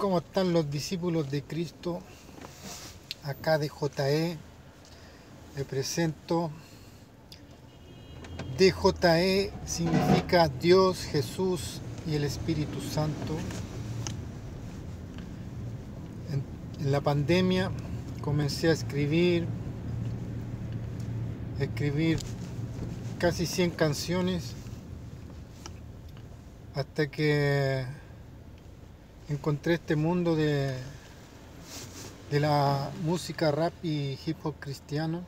¿Cómo están los discípulos de Cristo? Acá de D.J.E. le presento. D.J.E. significa Dios, Jesús y el Espíritu Santo. En la pandemia comencé a escribir casi 100 canciones hasta que encontré este mundo de la música rap y hip hop cristiano.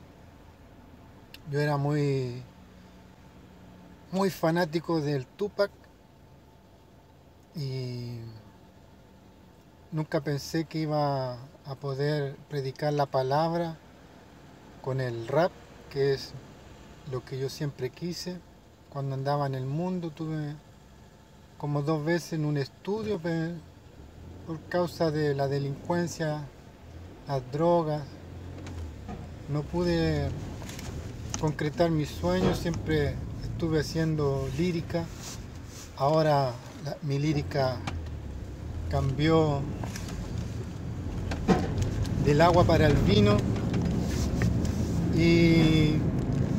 Yo era muy fanático del Tupac y nunca pensé que iba a poder predicar la palabra con el rap, que es lo que yo siempre quise. Cuando andaba en el mundo tuve como 2 veces en un estudio por causa de la delincuencia, las drogas. No pude concretar mis sueños, siempre estuve haciendo lírica. Ahora mi lírica cambió del agua para el vino, y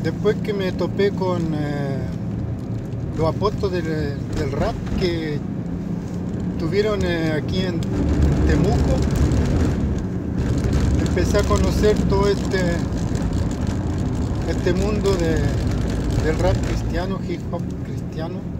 después que me topé con los apóstoles del rap que estuvieron aquí en Temuco, empecé a conocer todo este mundo del rap cristiano, hip hop cristiano.